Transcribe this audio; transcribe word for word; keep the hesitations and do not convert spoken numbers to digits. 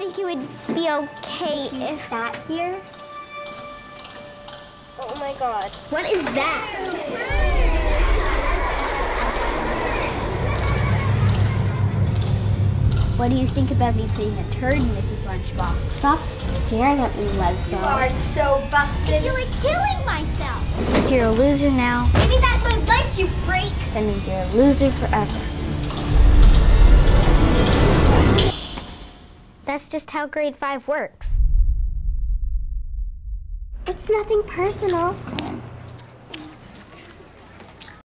think it would be okay if you sat here. Oh my God. What is that? What do you think about me putting a turd in Missus Lunchbox? Stop staring at me, Lesbo. You are so busted. I feel like killing myself. You're a loser now. Give me back my lunch, you freak. That means you're a loser forever. That's just how grade five works. It's nothing personal.